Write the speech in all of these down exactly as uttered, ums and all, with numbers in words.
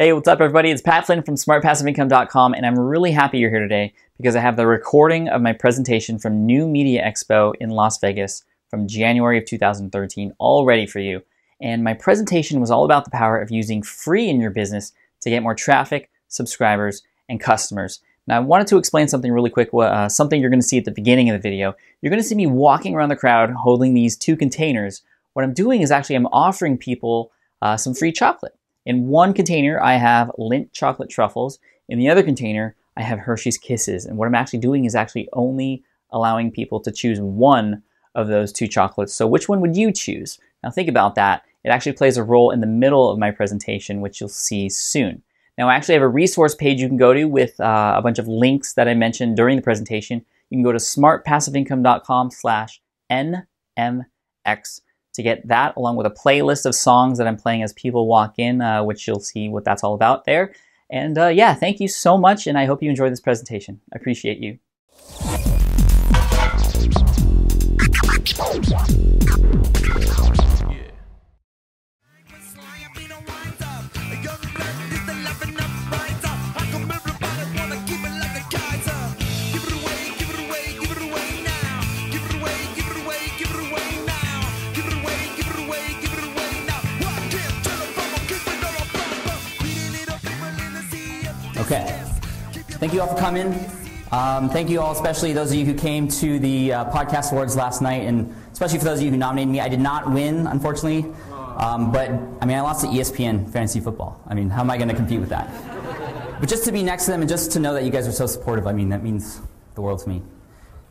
Hey, what's up everybody? It's Pat Flynn from smart passive income dot com and I'm really happy you're here today because I have the recording of my presentation from New Media Expo in Las Vegas from January of two thousand thirteen all ready for you. And my presentation was all about the power of using free in your business to get more traffic, subscribers, and customers. Now I wanted to explain something really quick, uh, something you're gonna see at the beginning of the video. You're gonna see me walking around the crowd holding these two containers. What I'm doing is actually I'm offering people uh, some free chocolate. In one container, I have Lindt chocolate truffles. In the other container, I have Hershey's Kisses. And what I'm actually doing is actually only allowing people to choose one of those two chocolates. So which one would you choose? Now think about that. It actually plays a role in the middle of my presentation, which you'll see soon. Now I actually have a resource page you can go to with uh, a bunch of links that I mentioned during the presentation. You can go to smart passive income dot com slash N M X. to get that along with a playlist of songs that I'm playing as people walk in, uh, which you'll see what that's all about there. And uh, yeah, thank you so much, and I hope you enjoy this presentation. I appreciate you. Thank you all for coming. Um, thank you all, especially those of you who came to the uh, podcast awards last night, and especially for those of you who nominated me. I did not win, unfortunately, um, but I mean, I lost to E S P N fantasy football. I mean, how am I going to compete with that? But just to be next to them and just to know that you guys are so supportive, I mean, that means the world to me.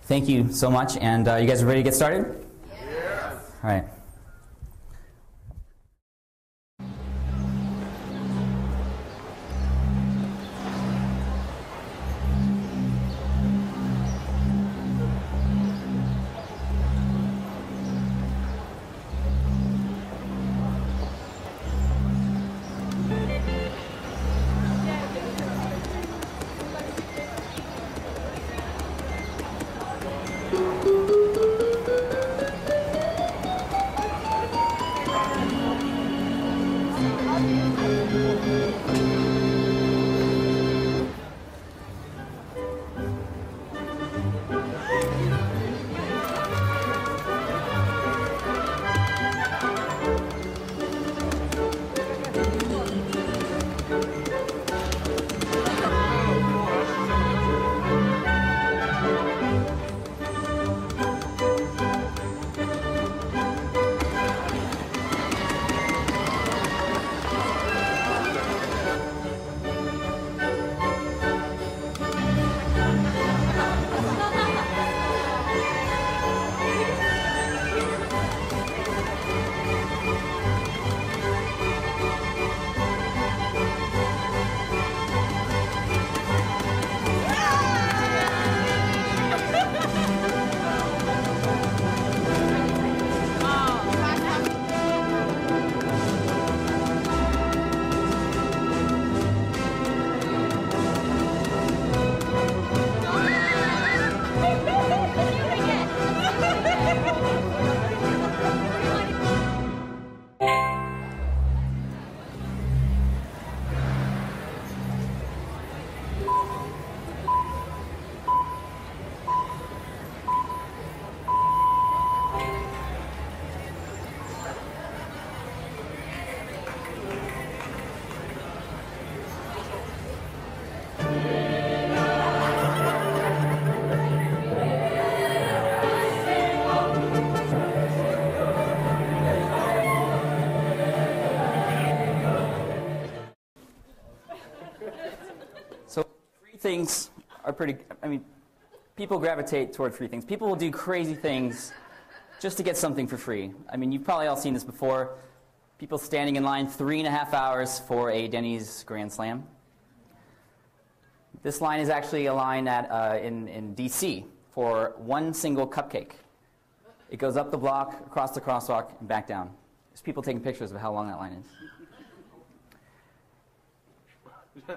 Thank you so much, and uh, you guys are ready to get started? Yes. All right. Things are pretty, I mean, people gravitate toward free things. People will do crazy things just to get something for free. I mean, you've probably all seen this before. People standing in line three and a half hours for a Denny's Grand Slam. This line is actually a line at, uh, in, in D C for one single cupcake. It goes up the block, across the crosswalk, and back down. There's people taking pictures of how long that line is.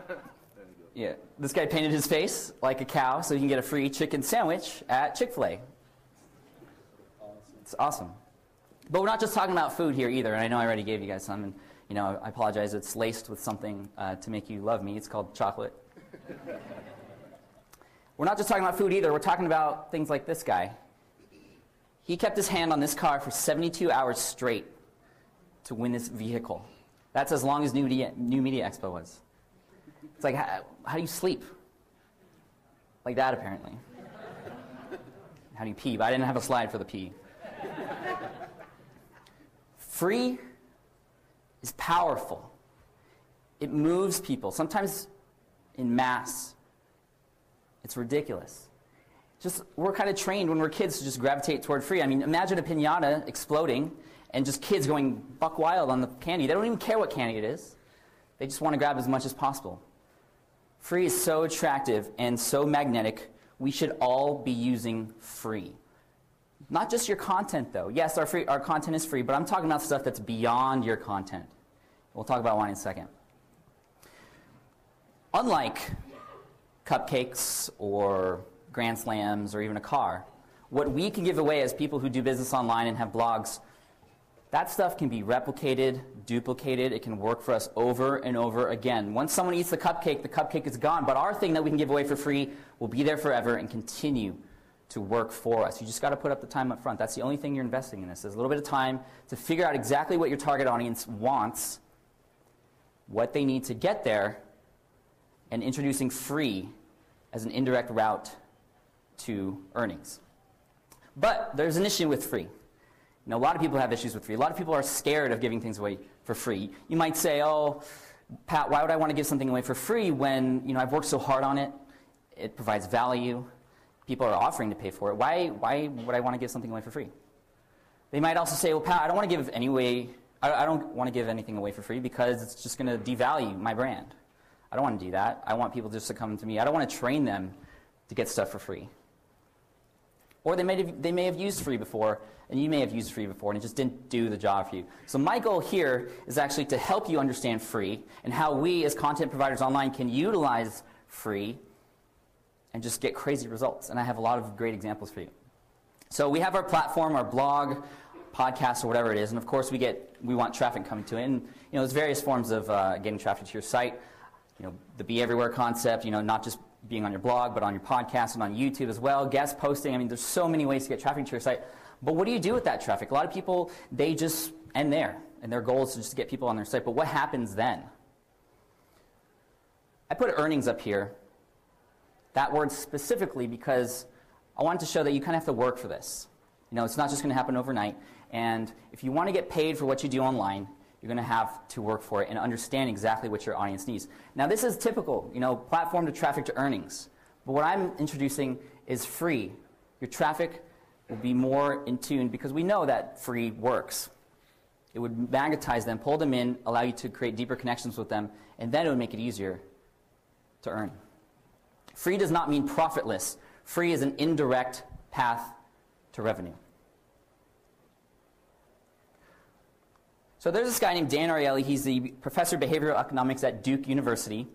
Yeah, this guy painted his face like a cow so he can get a free chicken sandwich at Chick-fil-A. Awesome. It's awesome. But we're not just talking about food here either, and I know I already gave you guys some. And you know, I apologize, it's laced with something uh, to make you love me. It's called chocolate. We're not just talking about food either. We're talking about things like this guy. He kept his hand on this car for seventy-two hours straight to win this vehicle. That's as long as New Media, New Media Expo was. It's like, how, how do you sleep? Like that, apparently. How do you pee? But I didn't have a slide for the pee. Free is powerful. It moves people, sometimes in mass. It's ridiculous. Just, we're kind of trained when we're kids to just gravitate toward free. I mean, imagine a piñata exploding and just kids going buck wild on the candy. They don't even care what candy it is. They just want to grab as much as possible. Free is so attractive and so magnetic. We should all be using free. Not just your content, though. Yes, our, free, our content is free, but I'm talking about stuff that's beyond your content. We'll talk about wine in a second. Unlike cupcakes or Grand Slams or even a car, what we can give away as people who do business online and have blogs, that stuff can be replicated, duplicated. It can work for us over and over again. Once someone eats the cupcake, the cupcake is gone, but our thing that we can give away for free will be there forever and continue to work for us. You just got to put up the time up front. That's the only thing you're investing in this. There's a little bit of time to figure out exactly what your target audience wants, what they need to get there, and introducing free as an indirect route to earnings. But there's an issue with free. Now, a lot of people have issues with free. A lot of people are scared of giving things away for free. You might say, oh, Pat, why would I want to give something away for free when, you know, I've worked so hard on it, it provides value, people are offering to pay for it. Why, why would I want to give something away for free? They might also say, well, Pat, I don't want to give anyway, I, I don't want to give anything away for free because it's just going to devalue my brand. I don't want to do that. I want people just to come to me. I don't want to train them to get stuff for free. Or they may have, they may have used free before, and you may have used free before, and it just didn't do the job for you. So my goal here is actually to help you understand free and how we as content providers online can utilize free and just get crazy results. And I have a lot of great examples for you. So we have our platform, our blog, podcast, or whatever it is, and of course we get we want traffic coming to it. And you know, there's various forms of uh, getting traffic to your site. You know, the Be Everywhere concept. You know, not just being on your blog, but on your podcast and on YouTube as well, guest posting. I mean, there's so many ways to get traffic to your site. But what do you do with that traffic? A lot of people, they just end there, and their goal is to just get people on their site. But what happens then? I put earnings up here, that word specifically, because I wanted to show that you kind of have to work for this. You know, it's not just going to happen overnight. And if you want to get paid for what you do online, you're going to have to work for it and understand exactly what your audience needs. Now, this is typical, you know, platform to traffic to earnings. But what I'm introducing is free. Your traffic will be more in tune because we know that free works. It would magnetize them, pull them in, allow you to create deeper connections with them, and then it would make it easier to earn. Free does not mean profitless. Free is an indirect path to revenue. So there's this guy named Dan Ariely. He's the professor of behavioral economics at Duke University.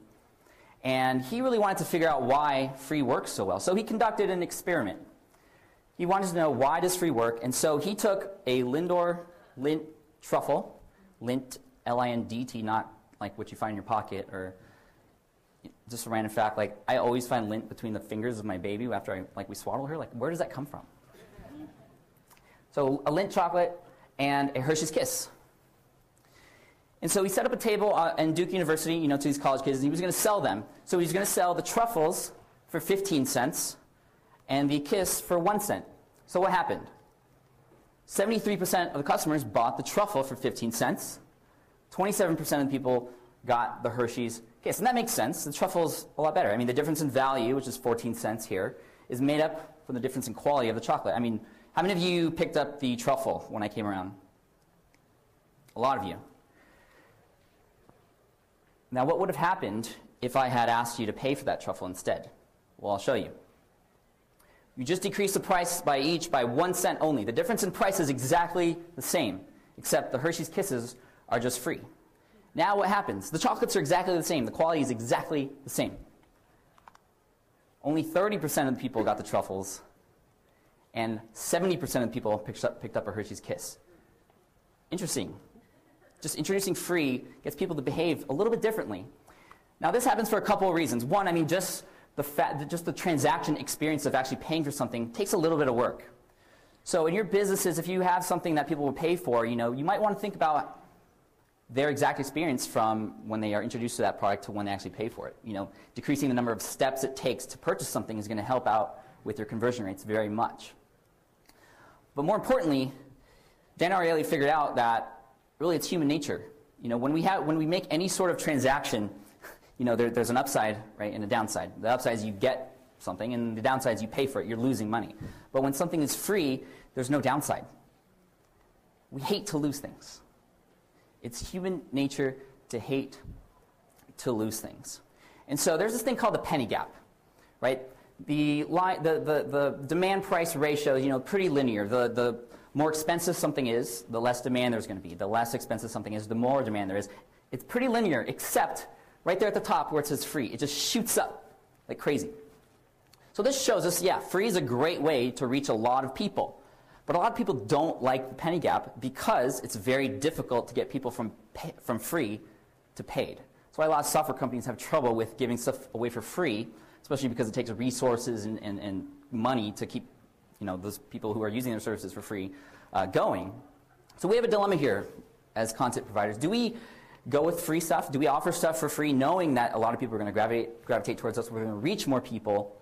And he really wanted to figure out why free works so well. So he conducted an experiment. He wanted to know, why does free work? And so he took a Lindor Lindt truffle, Lindt, L I N D T, not like what you find in your pocket, or just a random fact, like I always find lint between the fingers of my baby after I, like, we swaddle her. Like, where does that come from? So a Lindt chocolate and a Hershey's Kiss. And so he set up a table uh, in Duke University, you know, to these college kids, and he was going to sell them. So he was going to sell the truffles for fifteen cents and the Kiss for one cent. So what happened? seventy-three percent of the customers bought the truffle for fifteen cents. twenty-seven percent of the people got the Hershey's Kiss. And that makes sense. The truffle's a lot better. I mean, the difference in value, which is fourteen cents here, is made up from the difference in quality of the chocolate. I mean, how many of you picked up the truffle when I came around? A lot of you. Now, what would have happened if I had asked you to pay for that truffle instead? Well, I'll show you. You just decrease the price by each by one cent only. The difference in price is exactly the same, except the Hershey's Kisses are just free. Now what happens? The chocolates are exactly the same. The quality is exactly the same. Only thirty percent of the people got the truffles, and seventy percent of the people picked up, picked up a Hershey's Kiss. Interesting. Just introducing free gets people to behave a little bit differently. Now, this happens for a couple of reasons. One, I mean, just the fact, just the transaction experience of actually paying for something takes a little bit of work. So in your businesses, if you have something that people will pay for, you know, you might want to think about their exact experience from when they are introduced to that product to when they actually pay for it. You know, decreasing the number of steps it takes to purchase something is going to help out with your conversion rates very much. But more importantly, Dan Ariely figured out that really it's human nature. You know, when we have when we make any sort of transaction, you know, there, there's an upside, right, and a downside. The upside is you get something, and the downside is you pay for it. You're losing money. But when something is free, there's no downside. We hate to lose things. It's human nature to hate to lose things. And so there's this thing called the penny gap, right? The, li the, the, the demand price ratio is, you know, pretty linear. The, the more expensive something is, the less demand there's going to be. The less expensive something is, the more demand there is. It's pretty linear, except right there at the top where it says free. It just shoots up like crazy. So this shows us, yeah, free is a great way to reach a lot of people. But a lot of people don't like the penny gap because it's very difficult to get people from, pay, from free to paid. That's why a lot of software companies have trouble with giving stuff away for free, especially because it takes resources and, and, and money to keep, you know, those people who are using their services for free uh, going. So we have a dilemma here as content providers. Do we go with free stuff? Do we offer stuff for free knowing that a lot of people are going to gravitate, gravitate towards us? We're going to reach more people,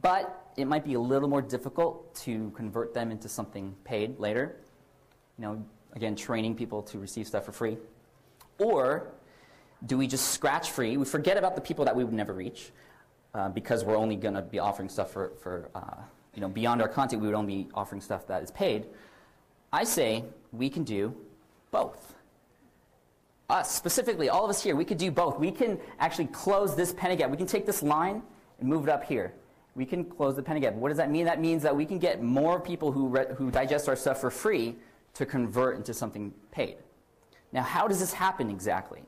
but it might be a little more difficult to convert them into something paid later. You know, again, training people to receive stuff for free. Or do we just scratch free? We forget about the people that we would never reach. Uh, because we're only going to be offering stuff for, for uh, you know, beyond our content, we would only be offering stuff that is paid. I say we can do both. Us, specifically, all of us here, we could do both. We can actually close this penny gap. We can take this line and move it up here. We can close the penny gap. What does that mean? That means that we can get more people who, re who digest our stuff for free to convert into something paid. Now, how does this happen exactly?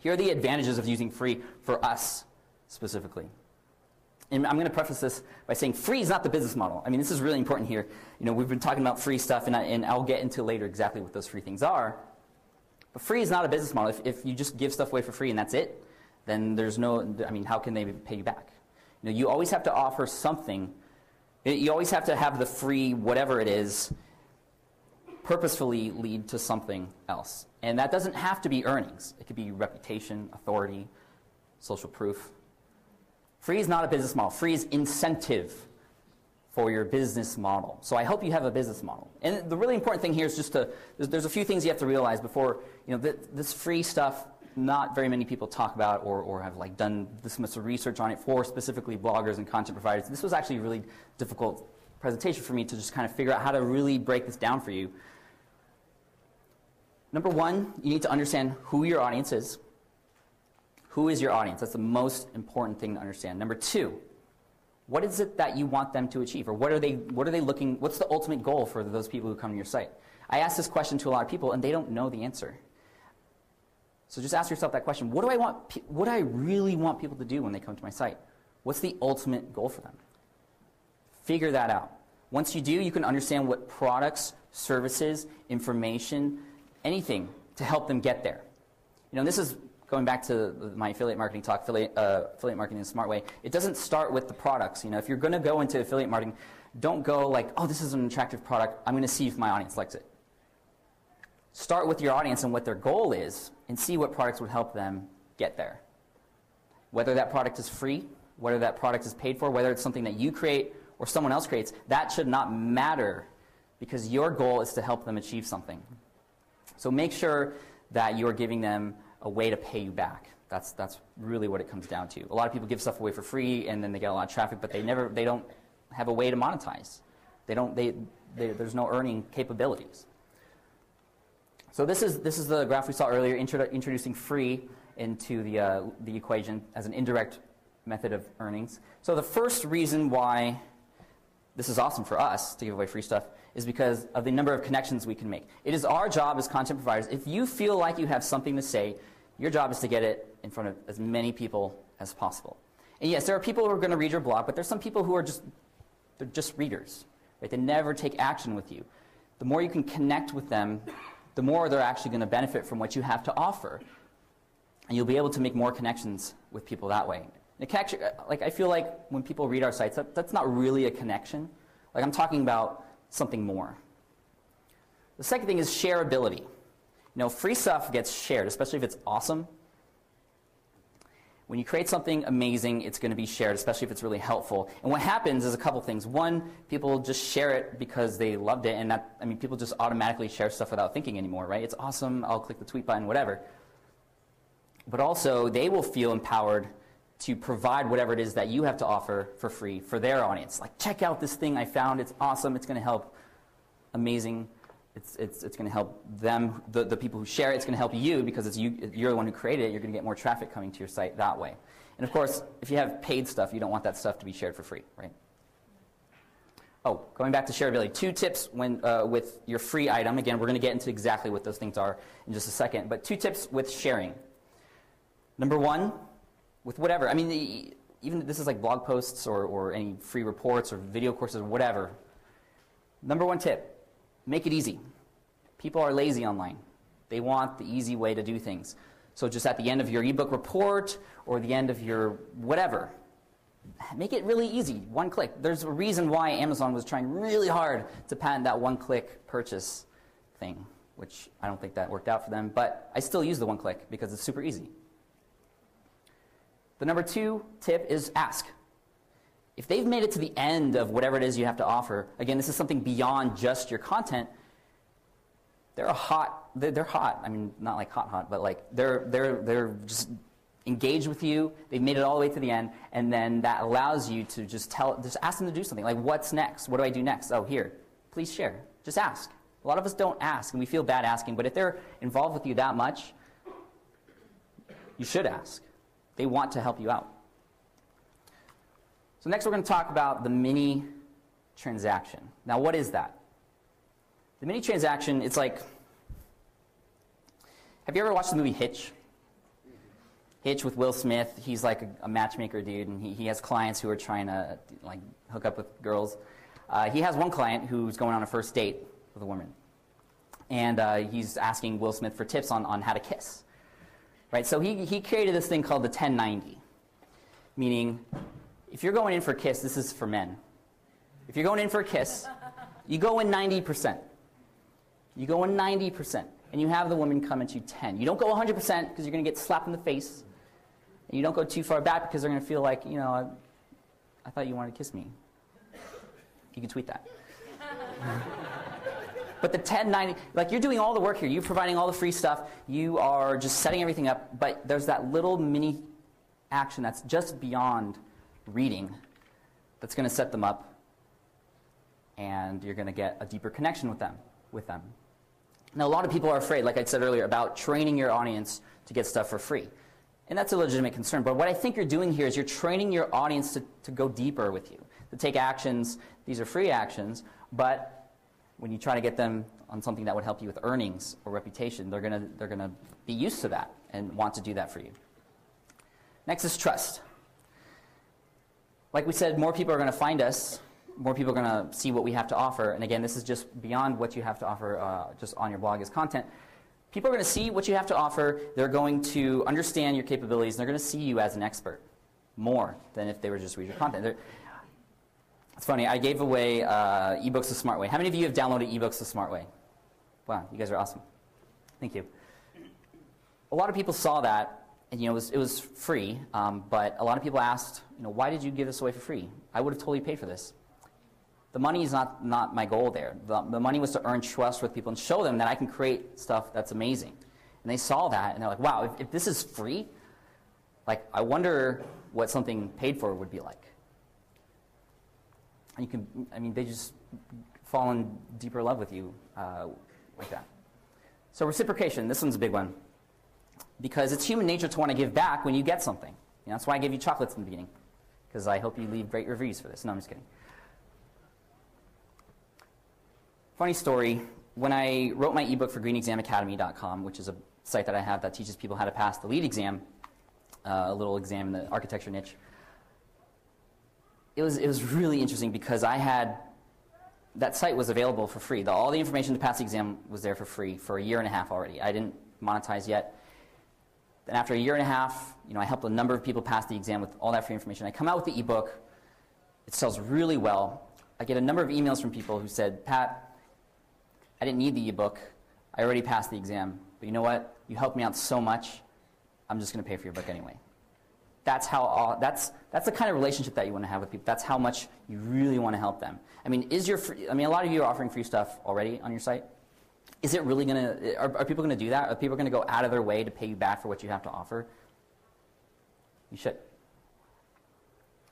Here are the advantages of using free for us. Specifically. And I'm going to preface this by saying free is not the business model. I mean, this is really important here. You know, we've been talking about free stuff, and, I, and I'll get into later exactly what those free things are. But free is not a business model. If, if you just give stuff away for free and that's it, then there's no, I mean, how can they pay you back? You know, you always have to offer something. You always have to have the free, whatever it is, purposefully lead to something else. And that doesn't have to be earnings. It could be reputation, authority, social proof. Free is not a business model. Free is incentive for your business model. So I hope you have a business model. And the really important thing here is just to, there's, there's a few things you have to realize before, you know, th this free stuff, not very many people talk about or, or have like done this much research on it for specifically bloggers and content providers. This was actually a really difficult presentation for me to just kind of figure out how to really break this down for you. Number one, you need to understand who your audience is. Who is your audience? That's the most important thing to understand. Number two, what is it that you want them to achieve? Or what are they, what are they looking, what's the ultimate goal for those people who come to your site? I ask this question to a lot of people, and they don't know the answer. So just ask yourself that question. What do I want, what do I really want people to do when they come to my site? What's the ultimate goal for them? Figure that out. Once you do, you can understand what products, services, information, anything to help them get there. You know, this is going back to my affiliate marketing talk, affiliate, uh, affiliate marketing in a smart way, it doesn't start with the products. You know, if you're going to go into affiliate marketing, don't go like, oh, this is an attractive product. I'm going to see if my audience likes it. Start with your audience and what their goal is and see what products would help them get there. Whether that product is free, whether that product is paid for, whether it's something that you create or someone else creates, that should not matter because your goal is to help them achieve something. So make sure that you're giving them a way to pay you back. That's, that's really what it comes down to. A lot of people give stuff away for free and then they get a lot of traffic, but they never, they don't have a way to monetize. They don't, they, they, there's no earning capabilities. So this is, this is the graph we saw earlier, intro, introducing free into the, uh, the equation as an indirect method of earnings. So the first reason why this is awesome for us to give away free stuff is because of the number of connections we can make. It is our job as content providers. If you feel like you have something to say, your job is to get it in front of as many people as possible. And yes, there are people who are going to read your blog, but there's some people who are just, they're just readers, right? They never take action with you. The more you can connect with them, the more they're actually going to benefit from what you have to offer. And you'll be able to make more connections with people that way. It can actually, like, I feel like when people read our sites, that, that's not really a connection. Like, I'm talking about something more. The second thing is shareability. You know, free stuff gets shared, especially if it's awesome. When you create something amazing, it's going to be shared, especially if it's really helpful. And what happens is a couple things. One, people just share it because they loved it, and that, I mean, people just automatically share stuff without thinking anymore, right? It's awesome, I'll click the tweet button, whatever. But also, they will feel empowered to provide whatever it is that you have to offer for free for their audience. Like, check out this thing I found, it's awesome, it's going to help, amazing. It's, it's, it's going to help them, the, the people who share it. It's going to help you because it's you, you're the one who created it. You're going to get more traffic coming to your site that way. And of course, if you have paid stuff, you don't want that stuff to be shared for free, right? Oh, going back to shareability. Two tips when, uh, with your free item. Again, we're going to get into exactly what those things are in just a second. But two tips with sharing. Number one, with whatever. I mean, the, even this is like blog posts or, or any free reports or video courses or whatever. Number one tip. Make it easy. People are lazy online. They want the easy way to do things. So just at the end of your ebook report or the end of your whatever, make it really easy, one click. There's a reason why Amazon was trying really hard to patent that one-click purchase thing, which I don't think that worked out for them, but I still use the one click because it's super easy. The number two tip is ask. If they've made it to the end of whatever it is you have to offer, again, this is something beyond just your content. They're hot. They're hot. I mean, not like hot, hot, but like they're they're they're just engaged with you. They've made it all the way to the end, and then that allows you to just tell, just ask them to do something. Like, what's next? What do I do next? Oh, here, please share. Just ask. A lot of us don't ask, and we feel bad asking. But if they're involved with you that much, you should ask. They want to help you out. So next we're going to talk about the mini transaction. Now, what is that? The mini transaction, it's like, have you ever watched the movie Hitch? Hitch with Will Smith. He's like a, a matchmaker dude, and he, he has clients who are trying to like hook up with girls. Uh, he has one client who's going on a first date with a woman, and uh, he's asking Will Smith for tips on, on how to kiss. Right? So he, he created this thing called the ten ninety, meaning, if you're going in for a kiss, this is for men. If you're going in for a kiss, you go in ninety percent. You go in ninety percent, and you have the woman come at you ten. You don't go one hundred percent because you're going to get slapped in the face. And you don't go too far back because they're going to feel like, you know, I, I thought you wanted to kiss me. You can tweet that. But the ten ninety, like, you're doing all the work here. You're providing all the free stuff. You are just setting everything up. But there's that little mini action that's just beyond reading that's going to set them up, and you're going to get a deeper connection with them with them now, a lot of people are afraid, like I said earlier, about training your audience to get stuff for free, and that's a legitimate concern. But what I think you're doing here is you're training your audience to, to go deeper with you, to take actions. These are free actions, but when you try to get them on something that would help you with earnings or reputation, they're going to they're going to be used to that and want to do that for you. Next is trust. Like we said, more people are going to find us. More people are going to see what we have to offer. And again, this is just beyond what you have to offer uh, just on your blog as content. People are going to see what you have to offer. They're going to understand your capabilities. And they're going to see you as an expert more than if they were just reading your content. They're, it's funny. I gave away uh, eBooks the Smart Way. How many of you have downloaded eBooks the Smart Way? Wow, you guys are awesome. Thank you. A lot of people saw that. And, you know, it was, it was free, um, but a lot of people asked, you know, why did you give this away for free? I would have totally paid for this. The money is not, not my goal there. The, the money was to earn trust with people and show them that I can create stuff that's amazing. And they saw that, and they're like, wow, if, if this is free, like, I wonder what something paid for would be like. And you can, I mean, they just fall in deeper love with you uh, like that. So reciprocation, this one's a big one, because it's human nature to want to give back when you get something. You know, that's why I gave you chocolates in the beginning, because I hope you leave great reviews for this. No, I'm just kidding. Funny story. When I wrote my ebook for green exam academy dot com, which is a site that I have that teaches people how to pass the LEED exam, uh, a little exam in the architecture niche, it was, it was really interesting because I had that site was available for free. The, all the information to pass the exam was there for free for a year and a half already. I didn't monetize yet. Then after a year and a half, you know, I helped a number of people pass the exam with all that free information. I come out with the ebook. It sells really well. I get a number of emails from people who said, Pat, I didn't need the ebook. I already passed the exam. But you know what? You helped me out so much. I'm just going to pay for your book anyway. That's how all, that's that's the kind of relationship that you want to have with people. That's how much you really want to help them. I mean, is your free, I mean, a lot of you are offering free stuff already on your site. Is it really going to? Are, are people going to do that? Are people going to go out of their way to pay you back for what you have to offer? You should.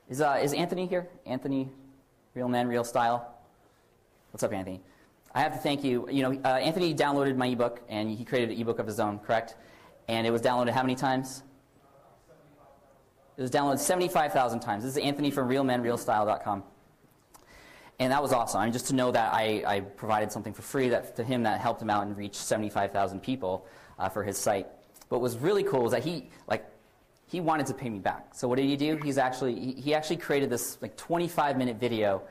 Is uh, is Anthony here? Anthony, Real Men, Real Style. What's up, Anthony? I have to thank you. You know, uh, Anthony downloaded my ebook and he created an ebook of his own, correct? And it was downloaded how many times? It was downloaded seventy-five thousand times. This is Anthony from real men real style dot com. And that was awesome. I mean, just to know that I, I provided something for free that to him that helped him out and reach seventy-five thousand people uh, for his site. But what was really cool was that he, like, he wanted to pay me back. So what did he do? He's actually, he, he actually created this like twenty-five minute video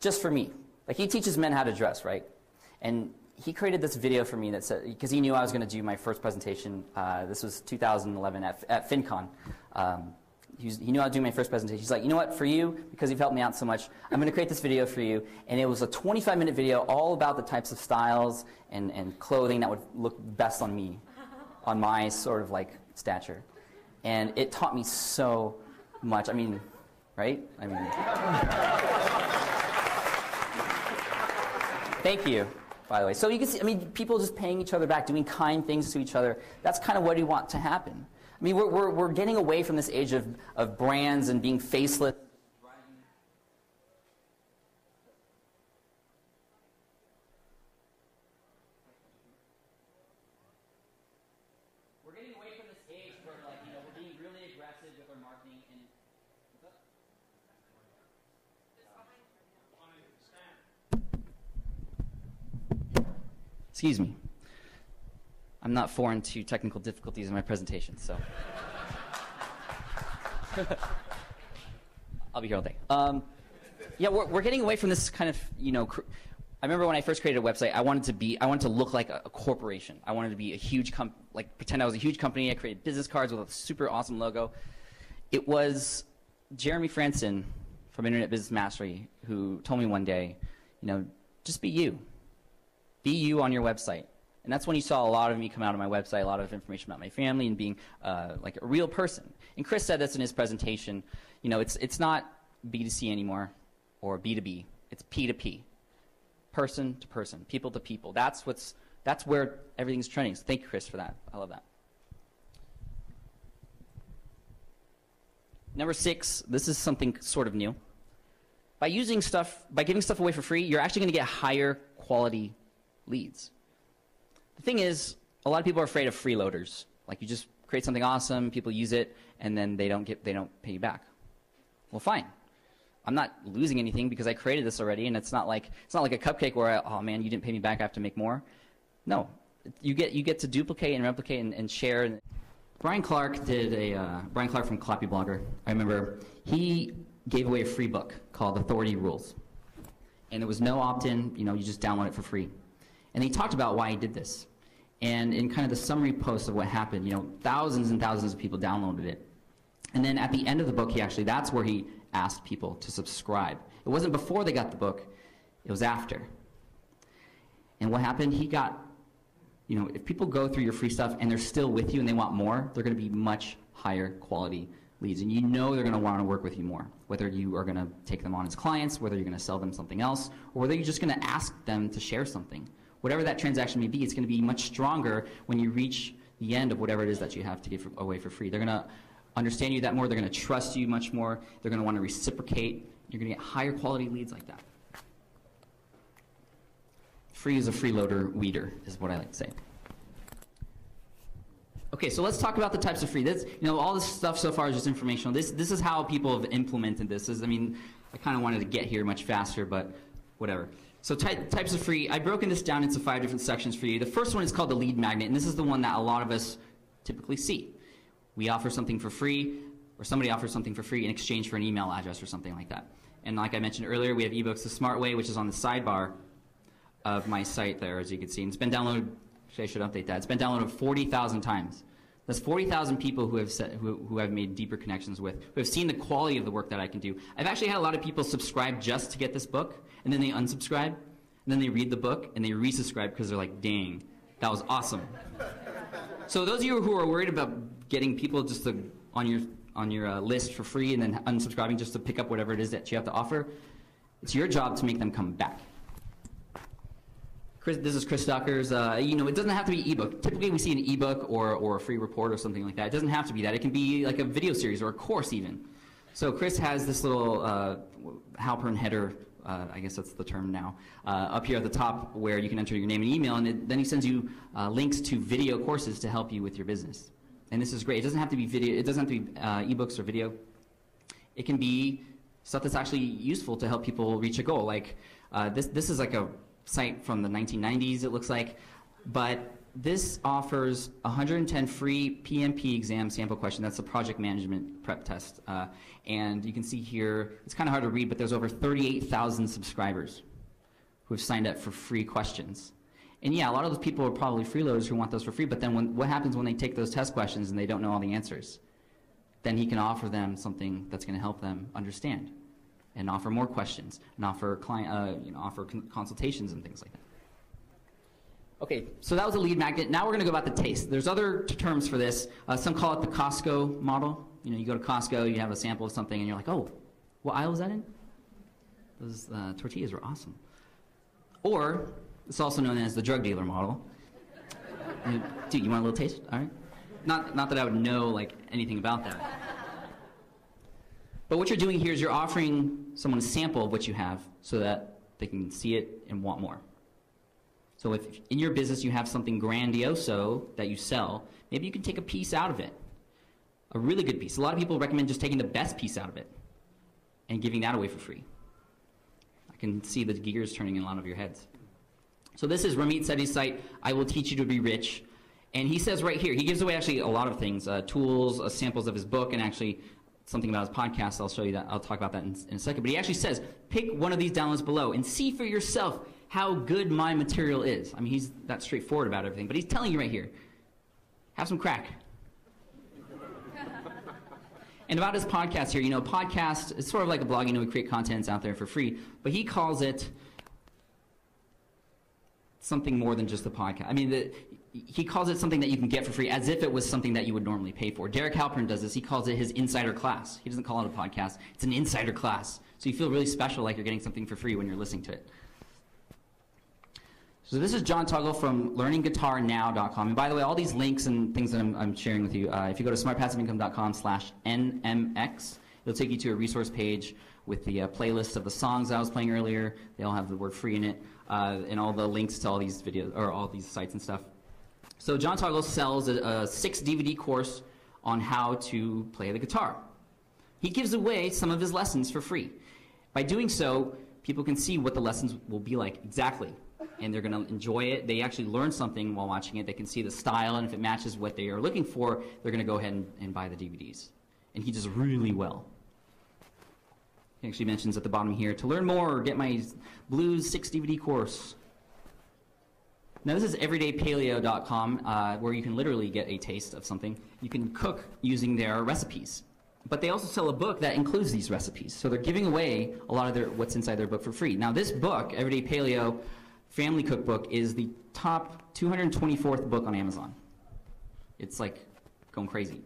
just for me. Like, he teaches men how to dress, right? And he created this video for me that said, because he knew I was going to do my first presentation. Uh, this was two thousand eleven at, at FinCon. Um, he, was, he knew I was doing my first presentation. He's like, you know what, for you, because you've helped me out so much, I'm going to create this video for you. And it was a twenty-five minute video all about the types of styles and, and clothing that would look best on me, on my sort of like stature. And it taught me so much. I mean, right? I mean, thank you. By the way, so you can see, I mean, people just paying each other back, doing kind things to each other. That's kind of what you want to happen. I mean, we're, we're, we're getting away from this age of, of brands and being faceless. We're getting away from this age where, like, you know, we're being really aggressive with our marketing and... Excuse me. I'm not foreign to technical difficulties in my presentation, so. I'll be here all day. Um, yeah, we're, we're getting away from this kind of, you know, cr I remember when I first created a website, I wanted to be, I wanted to look like a, a corporation. I wanted to be a huge company, like pretend I was a huge company. I created business cards with a super awesome logo. It was Jeremy Franson from Internet Business Mastery who told me one day, you know, just be you. Be you on your website. And that's when you saw a lot of me come out of my website, a lot of information about my family and being uh, like a real person. And Chris said this in his presentation, you know, it's, it's not B two C anymore or B two B, it's P two P, person to person, people to people. That's, what's, that's where everything's trending. So thank you, Chris, for that. I love that. Number six, this is something sort of new. By using stuff, by giving stuff away for free, you're actually going to get higher quality leads. The thing is, a lot of people are afraid of freeloaders. Like, you just create something awesome, people use it, and then they don't get, they don't pay you back. Well, fine. I'm not losing anything because I created this already, and it's not like it's not like a cupcake where I, oh man, you didn't pay me back, I have to make more. No, you get you get to duplicate and replicate and, and share. Brian Clark did a uh, Brian Clark from Copyblogger. I remember he gave away a free book called Authority Rules, and there was no opt-in. You know, you just download it for free. And he talked about why he did this. And in kind of the summary post of what happened, you know, thousands and thousands of people downloaded it. And then at the end of the book, he actually, that's where he asked people to subscribe. It wasn't before they got the book, it was after. And what happened, he got, you know, if people go through your free stuff and they're still with you and they want more, they're gonna be much higher quality leads. And you know they're gonna wanna work with you more, whether you are gonna take them on as clients, whether you're gonna sell them something else, or whether you're just gonna ask them to share something. Whatever that transaction may be, it's going to be much stronger when you reach the end of whatever it is that you have to give away for free. They're going to understand you that more. They're going to trust you much more. They're going to want to reciprocate. You're going to get higher quality leads like that. Free is a freeloader weeder is what I like to say. Okay, so let's talk about the types of free. This, you know, all this stuff so far is just informational. This, this is how people have implemented this. This is, I mean, I kind of wanted to get here much faster, but whatever. So ty types of free, I've broken this down into five different sections for you. The first one is called the lead magnet, and this is the one that a lot of us typically see. We offer something for free, or somebody offers something for free in exchange for an email address or something like that. And like I mentioned earlier, we have eBooks the Smart Way, which is on the sidebar of my site there, as you can see. And it's been downloaded, actually I should update that, it's been downloaded forty thousand times. That's forty thousand people who have set, who, who I've made deeper connections with, who have seen the quality of the work that I can do. I've actually had a lot of people subscribe just to get this book, and then they unsubscribe, and then they read the book, and they resubscribe because they're like, dang, that was awesome. So those of you who are worried about getting people just to, on your, on your uh, list for free and then unsubscribing just to pick up whatever it is that you have to offer, it's your job to make them come back. Chris, this is Chris Docker's, uh, you know, it doesn't have to be ebook. Typically we see an ebook or, or a free report or something like that. It doesn't have to be that. It can be like a video series or a course even. So Chris has this little uh, Halpern header, uh, I guess that's the term now, uh, up here at the top where you can enter your name and email, and it, then he sends you uh, links to video courses to help you with your business. And this is great. It doesn't have to be video, it doesn't have to be uh, ebooks or video. It can be stuff that's actually useful to help people reach a goal. Like uh, this, this is like a site from the nineteen nineties, it looks like, but this offers one hundred ten free P M P exam sample questions. That's the project management prep test. Uh, and you can see here, it's kind of hard to read, but there's over thirty-eight thousand subscribers who have signed up for free questions. And yeah, a lot of those people are probably freeloaders who want those for free, but then when, what happens when they take those test questions and they don't know all the answers? Then he can offer them something that's going to help them understand and offer more questions and offer, client, uh, you know, offer con consultations and things like that. Okay, so that was a lead magnet. Now we're going to go about the taste. There's other terms for this. Uh, some call it the Costco model. You know, you go to Costco, you have a sample of something, and you're like, oh, what aisle was that in? Those uh, tortillas were awesome. Or it's also known as the drug dealer model. You know, dude, you want a little taste? All right. Not, not that I would know like anything about that. But what you're doing here is you're offering someone a sample of what you have so that they can see it and want more. So if in your business you have something grandioso that you sell, maybe you can take a piece out of it, a really good piece. A lot of people recommend just taking the best piece out of it and giving that away for free. I can see the gears turning in a lot of your heads. So this is Ramit Sethi's site, I Will Teach You to Be Rich. And he says right here, he gives away actually a lot of things, uh, tools, uh, samples of his book, and actually something about his podcast. I'll show you that. I'll talk about that in, in a second. But he actually says, pick one of these downloads below and see for yourself how good my material is. I mean, he's that straightforward about everything, but he's telling you right here, have some crack. And about his podcast here, you know, podcast, it's sort of like a blog, you know, we create contents out there for free, but he calls it something more than just a podcast. I mean, the, he calls it something that you can get for free as if it was something that you would normally pay for. Derek Halpern does this. He calls it his insider class. He doesn't call it a podcast. It's an insider class. So you feel really special like you're getting something for free when you're listening to it. So this is John Tuggle from learning guitar now dot com. And by the way, all these links and things that I'm, I'm sharing with you, uh, if you go to smart passive income dot com slash N M X, it'll take you to a resource page with the uh, playlist of the songs I was playing earlier. They all have the word free in it, uh, and all the links to all these videos, or all these sites and stuff. So John Tuggle sells a, a six D V D course on how to play the guitar. He gives away some of his lessons for free. By doing so, people can see what the lessons will be like exactly. And they're going to enjoy it. They actually learn something while watching it. They can see the style, and if it matches what they are looking for, they're going to go ahead and, and buy the D V Ds. And he does really well. He actually mentions at the bottom here, to learn more, get my Blues six D V D course. Now this is everyday paleo dot com, uh, where you can literally get a taste of something. You can cook using their recipes. But they also sell a book that includes these recipes. So they're giving away a lot of their, what's inside their book for free. Now this book, Everyday Paleo Family Cookbook, is the top two hundred twenty-fourth book on Amazon. It's like going crazy.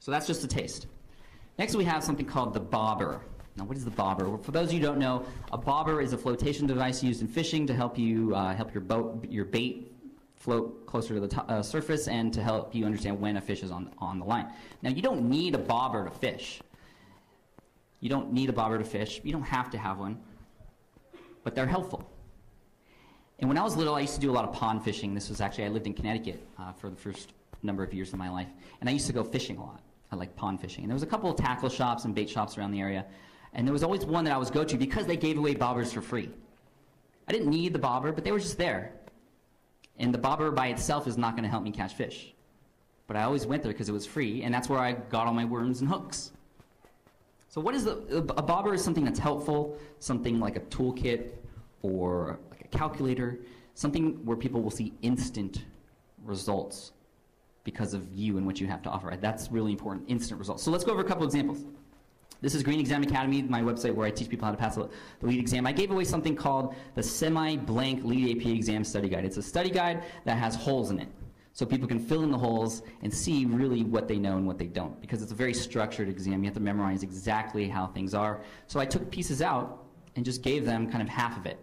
So that's just a taste. Next we have something called the bobber. Now what is the bobber? Well, for those of you who don't know, a bobber is a flotation device used in fishing to help you uh, help your boat, your bait float closer to the top, uh, surface, and to help you understand when a fish is on, on the line. Now you don't need a bobber to fish. You don't need a bobber to fish. You don't have to have one, but they're helpful. And when I was little, I used to do a lot of pond fishing. This was actually, I lived in Connecticut uh, for the first number of years of my life. And I used to go fishing a lot. I like pond fishing. And there was a couple of tackle shops and bait shops around the area. And there was always one that I was go to because they gave away bobbers for free. I didn't need the bobber, but they were just there. And the bobber by itself is not going to help me catch fish. But I always went there because it was free, and that's where I got all my worms and hooks. So what is the, a bobber is something that's helpful, something like a toolkit or like a calculator, something where people will see instant results because of you and what you have to offer. That's really important, instant results. So let's go over a couple examples. This is Green Exam Academy, my website where I teach people how to pass the LEED exam. I gave away something called the semi-blank LEED A P exam study guide. It's a study guide that has holes in it, so people can fill in the holes and see really what they know and what they don't, because it's a very structured exam. You have to memorize exactly how things are. So I took pieces out and just gave them kind of half of it.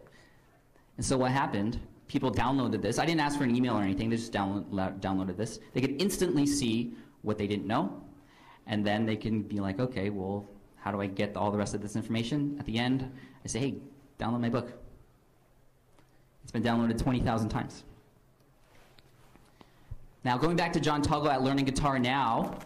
And so what happened, people downloaded this. I didn't ask for an email or anything. They just download, downloaded this. They could instantly see what they didn't know, and then they can be like, okay, well, how do I get all the rest of this information? At the end, I say, hey, download my book. It's been downloaded twenty thousand times. Now, going back to John Tuggle at Learning Guitar Now,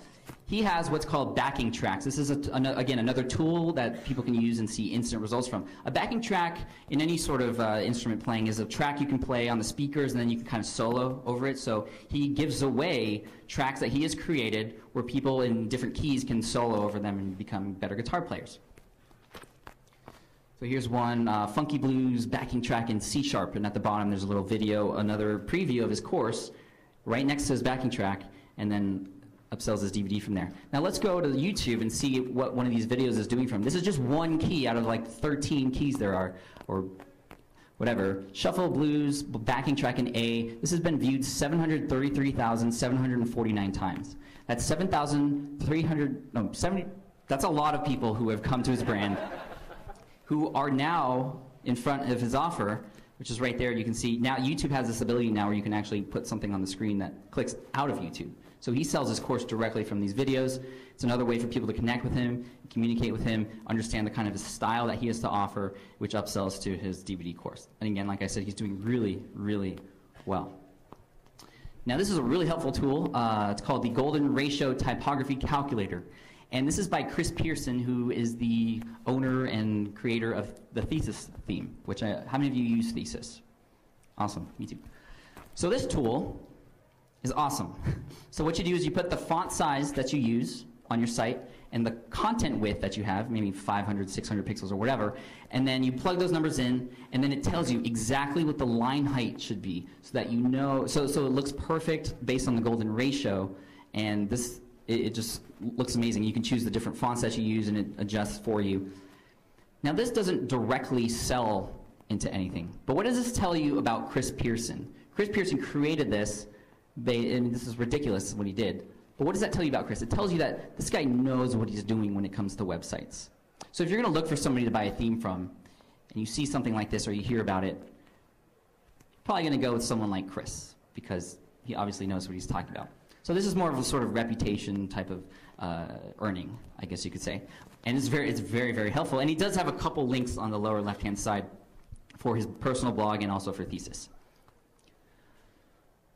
he has what's called backing tracks. This is, a, an, again, another tool that people can use and see instant results from. A backing track in any sort of uh, instrument playing is a track you can play on the speakers, and then you can kind of solo over it. So he gives away tracks that he has created where people in different keys can solo over them and become better guitar players. So here's one uh, Funky Blues backing track in C sharp, and at the bottom there's a little video, another preview of his course, right next to his backing track, and then upsells his D V D from there. Now let's go to YouTube and see what one of these videos is doing from. This is just one key out of like thirteen keys there are, or whatever. Shuffle Blues, backing track in A. This has been viewed seven hundred thirty-three thousand seven hundred forty-nine times. That's seven thousand three hundred, no, seventy, that's a lot of people who have come to his brand, who are now in front of his offer, which is right there. You can see now YouTube has this ability now where you can actually put something on the screen that clicks out of YouTube. So he sells his course directly from these videos. It's another way for people to connect with him, communicate with him, understand the kind of his style that he has to offer, which upsells to his D V D course. And again, like I said, he's doing really, really well. Now this is a really helpful tool. Uh, it's called the Golden Ratio Typography Calculator. And this is by Chris Pearson, who is the owner and creator of the Thesis theme, which I, how many of you use Thesis? Awesome, me too. So this tool is awesome. So what you do is you put the font size that you use on your site and the content width that you have, maybe five hundred, six hundred pixels or whatever, and then you plug those numbers in, and then it tells you exactly what the line height should be, so that you know, so, so it looks perfect based on the golden ratio, and this, it just looks amazing. You can choose the different fonts that you use, and it adjusts for you. Now, this doesn't directly sell into anything, but what does this tell you about Chris Pearson? Chris Pearson created this, they, and this is ridiculous what he did, but what does that tell you about Chris? It tells you that this guy knows what he's doing when it comes to websites. So if you're going to look for somebody to buy a theme from, and you see something like this or you hear about it, you're probably going to go with someone like Chris, because he obviously knows what he's talking about. So this is more of a sort of reputation type of uh, earning, I guess you could say. And it's very, it's very, very helpful. And he does have a couple links on the lower left-hand side for his personal blog and also for Thesis.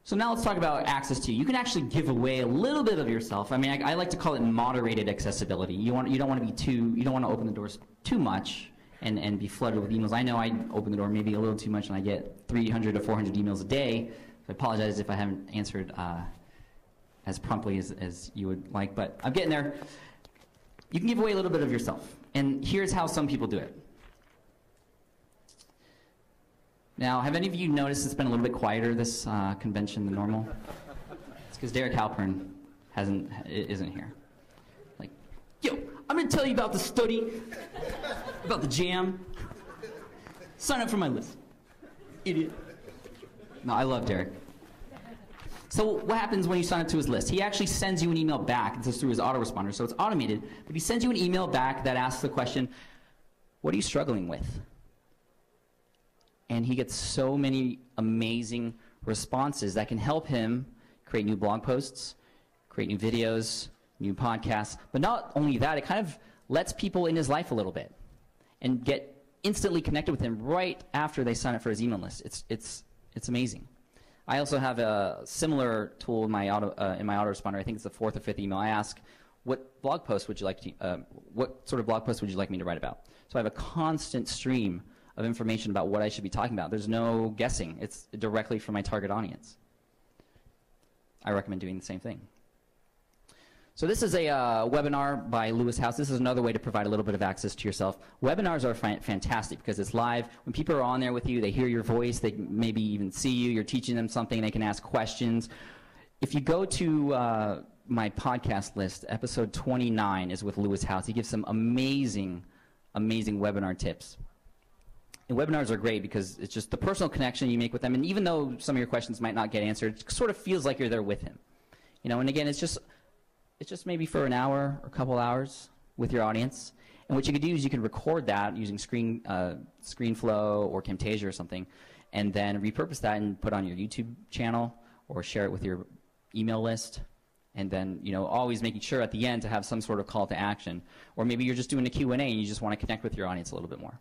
So now let's talk about access to you. You can actually give away a little bit of yourself. I mean, I, I like to call it moderated accessibility. You want, you don't want to be too, you don't want to open the doors too much and, and be flooded with emails. I know I open the door maybe a little too much, and I get three hundred to four hundred emails a day. So I apologize if I haven't answered uh, as promptly as, as you would like, but I'm getting there. You can give away a little bit of yourself, and here's how some people do it. Now, have any of you noticed it's been a little bit quieter this uh, convention than normal? It's because Derek Halpern hasn't, isn't here. Like, yo, I'm gonna tell you about the study, about the jam. Sign up for my list, idiot. No, I love Derek. So what happens when you sign up to his list? He actually sends you an email back. This is through his autoresponder, so it's automated. But he sends you an email back that asks the question, what are you struggling with? And he gets so many amazing responses that can help him create new blog posts, create new videos, new podcasts. But not only that, it kind of lets people in his life a little bit and get instantly connected with him right after they sign up for his email list. It's, it's, it's amazing. I also have a similar tool in my auto uh, in my autoresponder. I think it's the fourth or fifth email. I ask, what blog post would you like to, uh, what sort of blog post would you like me to write about? So I have a constant stream of information about what I should be talking about. There's no guessing. It's directly from my target audience. I recommend doing the same thing. So this is a uh, webinar by Lewis House. This is another way to provide a little bit of access to yourself. Webinars are fan fantastic because it's live. When people are on there with you, they hear your voice, they maybe even see you, you're teaching them something, they can ask questions. If you go to uh, my podcast list, episode twenty-nine is with Lewis House. He gives some amazing, amazing webinar tips. And webinars are great because it's just the personal connection you make with them. And even though some of your questions might not get answered, it sort of feels like you're there with him. You know, and again, it's just... It's just maybe for an hour or a couple hours with your audience. And what you could do is you can record that using screen, uh, ScreenFlow or Camtasia or something, and then repurpose that and put on your YouTube channel or share it with your email list. And then, you know, always making sure at the end to have some sort of call to action. Or maybe you're just doing a Q and A and you just want to connect with your audience a little bit more.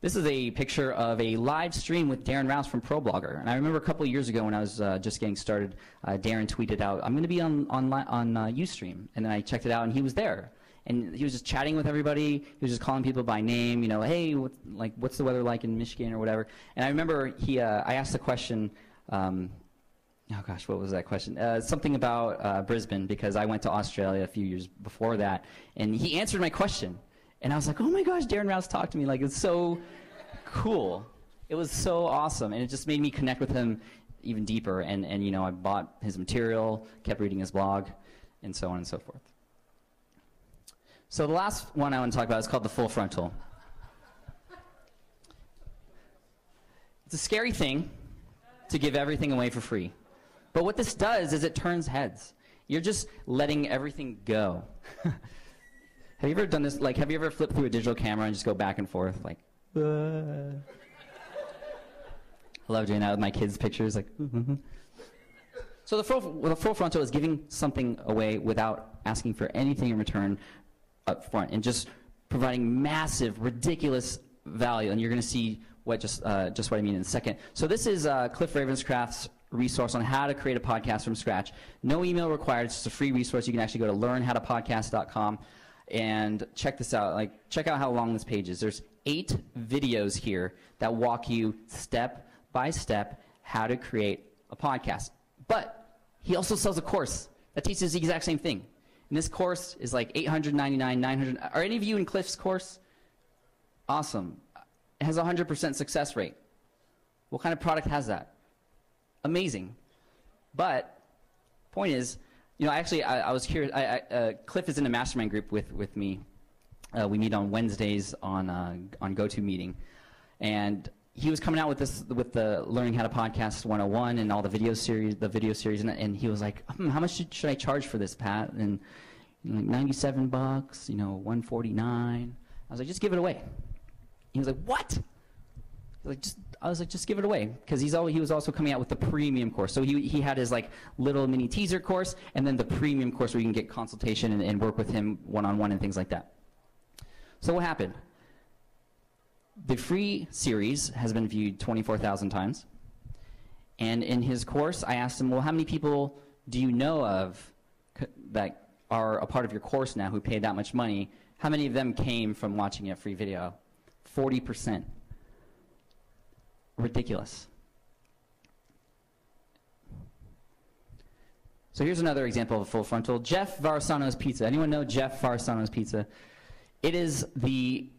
This is a picture of a live stream with Darren Rowse from ProBlogger. And I remember a couple of years ago when I was uh, just getting started, uh, Darren tweeted out, I'm going to be on, on, on uh, Ustream. And then I checked it out, and he was there. And he was just chatting with everybody. He was just calling people by name, you know, hey, what, like, what's the weather like in Michigan or whatever. And I remember he, uh, I asked the question, um, oh gosh, what was that question? Uh, something about uh, Brisbane, because I went to Australia a few years before that. And he answered my question. And I was like, oh my gosh, Darren Rowse talked to me. Like, it's so cool. It was so awesome. And it just made me connect with him even deeper. And, and, you know, I bought his material, kept reading his blog, and so on and so forth. So the last one I want to talk about is called the full frontal. It's a scary thing to give everything away for free. But what this does is it turns heads. You're just letting everything go. Have you ever done this? Like, have you ever flipped through a digital camera and just go back and forth? Like, uh. I love doing that with my kids' pictures. Like, mm-hmm. So the full, the full frontal is giving something away without asking for anything in return up front and just providing massive, ridiculous value. And you're going to see what just, uh, just what I mean in a second. So this is uh, Cliff Ravenscraft's resource on how to create a podcast from scratch. No email required. It's just a free resource. You can actually go to learn how to podcast dot com. And check this out, like check out how long this page is. There's eight videos here that walk you step by step how to create a podcast. But he also sells a course that teaches the exact same thing. And this course is like eight hundred ninety-nine dollars, nine hundred dollars. Are any of you in Cliff's course? Awesome. It has a one hundred percent success rate. What kind of product has that? Amazing. But point is, you know, actually, I, I was curious. I, I, uh, Cliff is in a mastermind group with with me. Uh, we meet on Wednesdays on uh, on GoToMeeting, and he was coming out with this with the Learning How to Podcast one oh one and all the video series, the video series, and, and he was like, hmm, "How much should, should I charge for this, Pat?" And you know, like ninety-seven bucks, you know, one forty-nine. I was like, "Just give it away." He was like, "What?" He was like, just. I was like, just give it away, because he's all, he was also coming out with the premium course. So he, he had his like little mini teaser course, and then the premium course where you can get consultation and, and work with him one-on-one and things like that. So what happened? The free series has been viewed twenty-four thousand times. And in his course, I asked him, well, how many people do you know of that are a part of your course now who paid that much money? How many of them came from watching a free video? forty percent. Ridiculous. So here's another example of a full frontal. Jeff Varsano's Pizza. Anyone know Jeff Varsano's Pizza? It is the,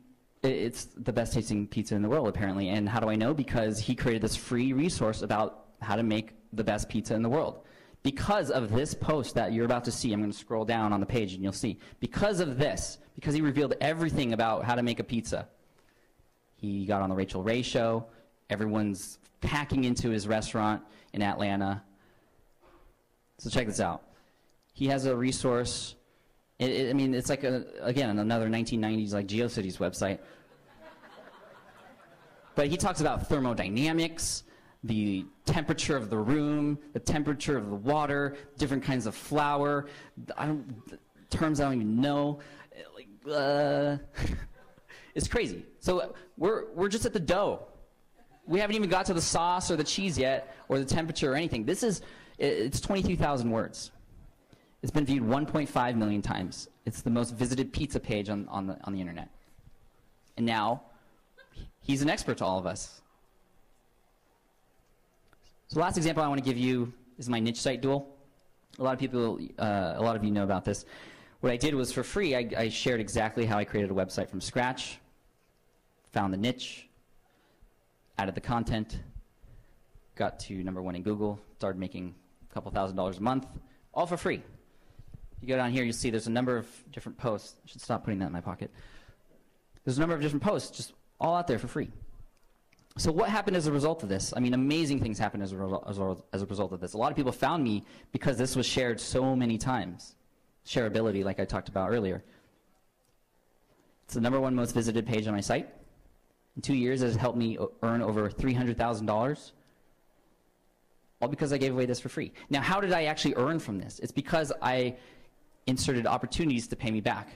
it's the best tasting pizza in the world, apparently. And how do I know? Because he created this free resource about how to make the best pizza in the world. Because of this post that you're about to see, I'm going to scroll down on the page and you'll see. Because of this, because he revealed everything about how to make a pizza, he got on the Rachel Ray show. Everyone's packing into his restaurant in Atlanta. So check this out. He has a resource. It, it, I mean, it's like, a, again, another nineteen nineties like GeoCities website. But he talks about thermodynamics, the temperature of the room, the temperature of the water, different kinds of flour, I don't, terms I don't even know. Like, uh, it's crazy. So we're, we're just at the dough. We haven't even got to the sauce or the cheese yet, or the temperature or anything. This is, it's twenty-two thousand words. It's been viewed one point five million times. It's the most visited pizza page on, on, the, on the internet. And now, he's an expert to all of us. So the last example I want to give you is my niche site duel. a lot of people, uh, a lot of you know about this. What I did was for free, I, I shared exactly how I created a website from scratch, found the niche, added the content, got to number one in Google, started making a couple thousand dollars a month, all for free. You go down here, you see there's a number of different posts. I should stop putting that in my pocket. There's a number of different posts, just all out there for free. So what happened as a result of this? I mean, amazing things happened as a, result, as a, as a result of this. A lot of people found me because this was shared so many times. Shareability, like I talked about earlier. It's the number one most visited page on my site. In two years, it has helped me earn over three hundred thousand dollars. All because I gave away this for free. Now, how did I actually earn from this? It's because I inserted opportunities to pay me back.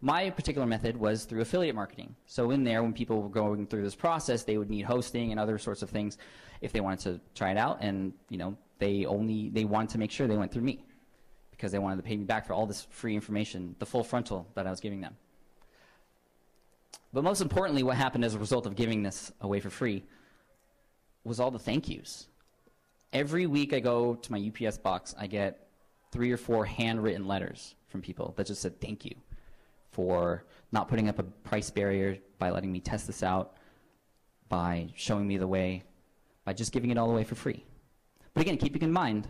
My particular method was through affiliate marketing. So in there, when people were going through this process, they would need hosting and other sorts of things if they wanted to try it out. And you know, they only they wanted to make sure they went through me because they wanted to pay me back for all this free information, the full frontal that I was giving them. But most importantly, what happened as a result of giving this away for free was all the thank yous. Every week I go to my U P S box, I get three or four handwritten letters from people that just said thank you for not putting up a price barrier, by letting me test this out, by showing me the way, by just giving it all away for free. But again, keeping in mind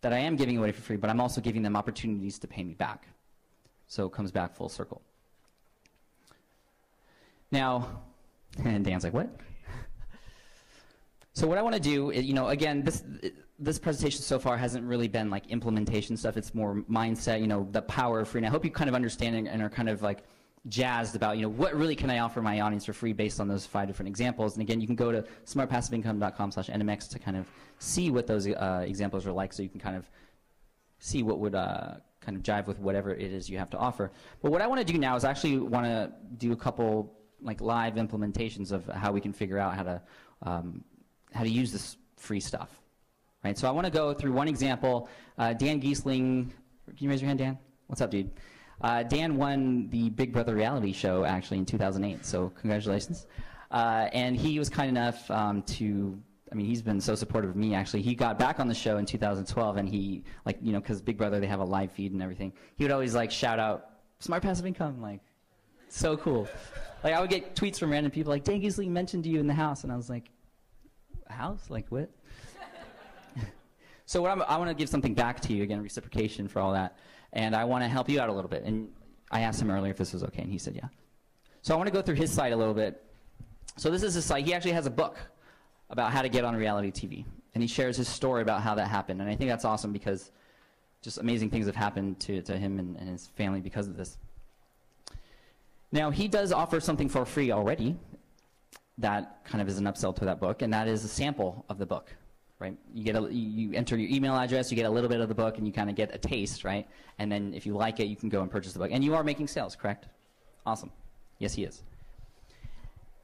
that I am giving away for free, but I'm also giving them opportunities to pay me back. So it comes back full circle. Now, and Dan's like, what? So what I want to do is, you know, again, this this presentation so far hasn't really been like implementation stuff. It's more mindset, you know, the power of free. And I hope you kind of understand and are kind of like jazzed about, you know, what really can I offer my audience for free based on those five different examples. And again, you can go to smart passive income dot com slash N M X to kind of see what those uh, examples are like, so you can kind of see what would uh, kind of jive with whatever it is you have to offer. But what I want to do now is actually want to do a couple like live implementations of how we can figure out how to um, how to use this free stuff, right? So I want to go through one example. Uh, Dan Giesling, can you raise your hand, Dan? What's up, dude? Uh, Dan won the Big Brother reality show actually in two thousand eight, so congratulations. Uh, and he was kind enough um, to, I mean, he's been so supportive of me actually. He got back on the show in two thousand twelve, and he, like, you know, because Big Brother, they have a live feed and everything. He would always like shout out, Smart Passive Income, like, so cool. Like, I would get tweets from random people like, Dan Giesling mentioned you in the house, and I was like, house? Like what? So what I'm, I want to give something back to you, again, reciprocation for all that. And I want to help you out a little bit. And I asked him earlier if this was okay, and he said yeah. So I want to go through his site a little bit. So this is his site. He actually has a book about how to get on reality T V. And he shares his story about how that happened. And I think that's awesome because just amazing things have happened to, to him and, and his family because of this. Now, he does offer something for free already. That kind of is an upsell to that book, and that is a sample of the book, right? You get a, you enter your email address, you get a little bit of the book, and you kind of get a taste, right? And then if you like it, you can go and purchase the book. And you are making sales, correct? Awesome. Yes, he is.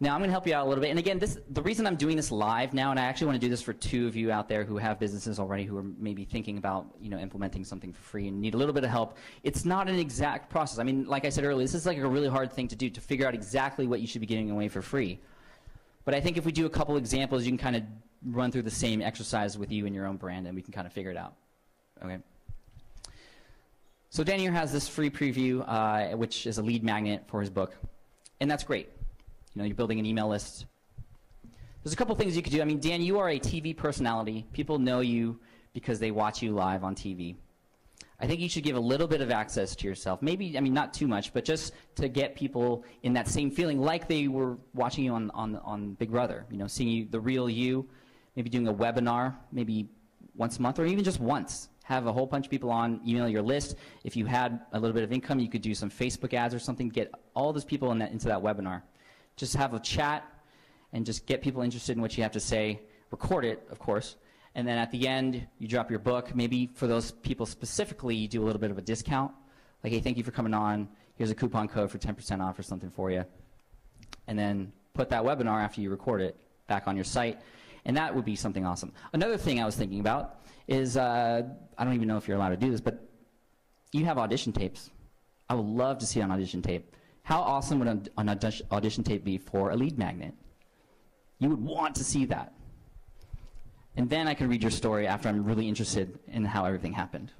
Now, I'm going to help you out a little bit. And again, this the reason I'm doing this live now, and I actually want to do this for two of you out there who have businesses already who are maybe thinking about, you know, implementing something for free and need a little bit of help. It's not an exact process. I mean, like I said earlier, this is like a really hard thing to do, to figure out exactly what you should be giving away for free. But I think if we do a couple examples, you can kind of run through the same exercise with you and your own brand, and we can kind of figure it out. Okay. So Dan here has this free preview, uh, which is a lead magnet for his book, and that's great. You know, you're building an email list. There's a couple things you could do. I mean, Dan, you are a T V personality. People know you because they watch you live on T V. I think you should give a little bit of access to yourself. Maybe, I mean, not too much, but just to get people in that same feeling like they were watching you on, on, on Big Brother, you know, seeing you, the real you, maybe doing a webinar, maybe once a month or even just once. Have a whole bunch of people on, email your list. If you had a little bit of income, you could do some Facebook ads or something, get all those people in that, into that webinar. Just have a chat and just get people interested in what you have to say. Record it, of course. And then at the end, you drop your book. Maybe for those people specifically, you do a little bit of a discount. Like, hey, thank you for coming on. Here's a coupon code for ten percent off or something for you. And then put that webinar, after you record it, back on your site. And that would be something awesome. Another thing I was thinking about is, uh, I don't even know if you're allowed to do this, but you have audition tapes. I would love to see an audition tape. How awesome would an, an audition tape be for a lead magnet? You would want to see that. And then I can read your story after I'm really interested in how everything happened.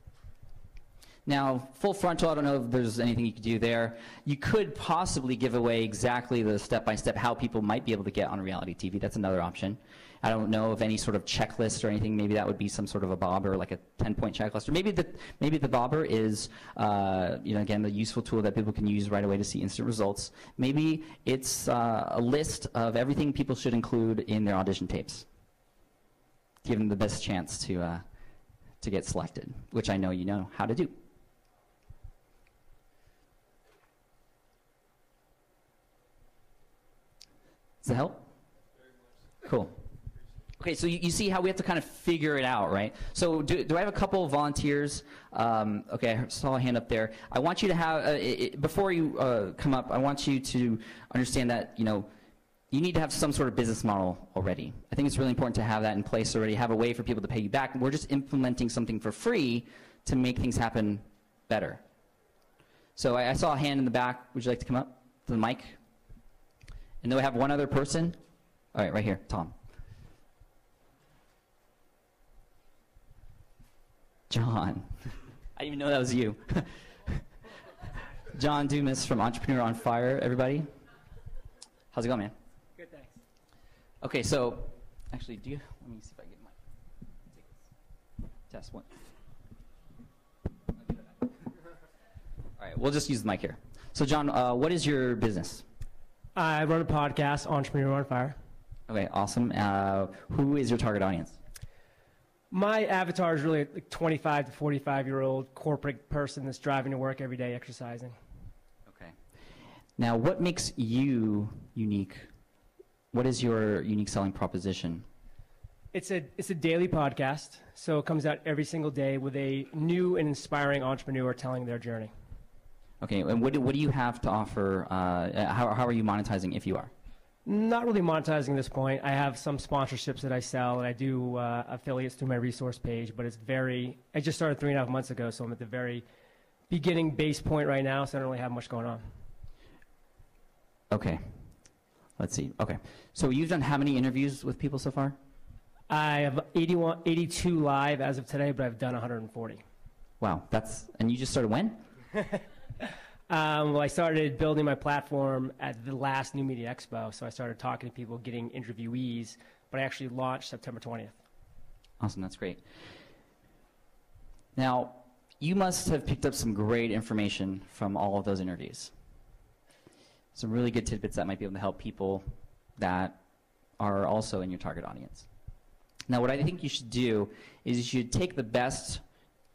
Now, full frontal, I don't know if there's anything you could do there. You could possibly give away exactly the step-by-step how people might be able to get on reality T V. That's another option. I don't know of any sort of checklist or anything. Maybe that would be some sort of a bobber, like a ten-point checklist. Or maybe the, maybe the bobber is, uh, you know, again, the useful tool that people can use right away to see instant results. Maybe it's uh, a list of everything people should include in their audition tapes. Give them the best chance to, uh, to get selected, which I know you know how to do. Does that help? Cool. Okay, so you, you see how we have to kind of figure it out, right? So do, do I have a couple of volunteers? Um, okay, I saw a hand up there. I want you to have, uh, it, before you uh, come up, I want you to understand that, you know, you need to have some sort of business model already. I think it's really important to have that in place already, have a way for people to pay you back. We're just implementing something for free to make things happen better. So I, I saw a hand in the back. Would you like to come up to the mic? And then we have one other person. All right, right here, Tom. John. I didn't even know that was you. John Dumas from Entrepreneur on Fire, everybody. How's it going, man? Good, thanks. Okay, so actually, do you, let me see if I can get my take this. Test one. All right, we'll just use the mic here. So John, uh, what is your business? I run a podcast, Entrepreneur on Fire. Okay, awesome. Uh, who is your target audience? My avatar is really like twenty-five to forty-five-year-old corporate person that's driving to work every day, exercising. Okay. Now, what makes you unique? What is your unique selling proposition? It's a it's a daily podcast, so it comes out every single day with a new and inspiring entrepreneur telling their journey. Okay, and what do, what do you have to offer? Uh, how, how are you monetizing, if you are? Not really monetizing at this point. I have some sponsorships that I sell, and I do uh, affiliates through my resource page, but it's very, I just started three and a half months ago, so I'm at the very beginning base point right now, so I don't really have much going on. Okay, let's see. Okay, so you've done how many interviews with people so far? I have eighty-one, eighty-two live as of today, but I've done one hundred forty. Wow, that's, and you just started when? Um, well, I started building my platform at the last New Media Expo, so I started talking to people, getting interviewees, but I actually launched September twentieth. Awesome, that's great. Now, you must have picked up some great information from all of those interviews. Some really good tidbits that might be able to help people that are also in your target audience. Now, what I think you should do is you should take the best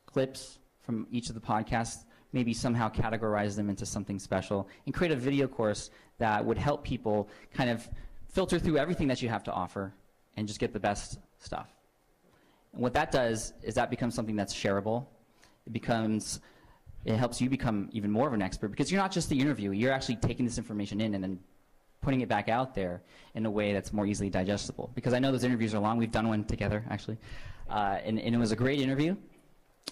clips from each of the podcasts, maybe somehow categorize them into something special, and create a video course that would help people kind of filter through everything that you have to offer and just get the best stuff. And what that does is that becomes something that's shareable. It becomes, it helps you become even more of an expert, because you're not just the interviewee, you're actually taking this information in and then putting it back out there in a way that's more easily digestible. Because I know those interviews are long, we've done one together actually, uh, and, and it was a great interview.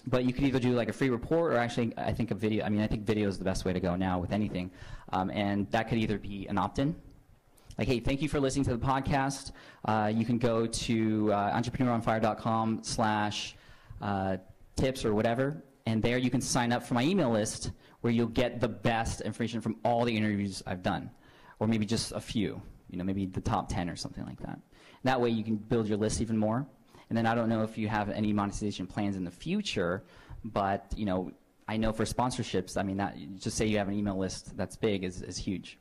But you could either do like a free report or actually, I think a video. I mean, I think video is the best way to go now with anything. Um, and that could either be an opt-in, like, hey, thank you for listening to the podcast. Uh, you can go to uh, entrepreneur on fire dot com slash tips or whatever. And there you can sign up for my email list where you'll get the best information from all the interviews I've done, or maybe just a few, you know, maybe the top ten or something like that. That way you can build your list even more. And then I don't know if you have any monetization plans in the future, but you know, I know for sponsorships, I mean, that, just say you have an email list that's big is, is huge.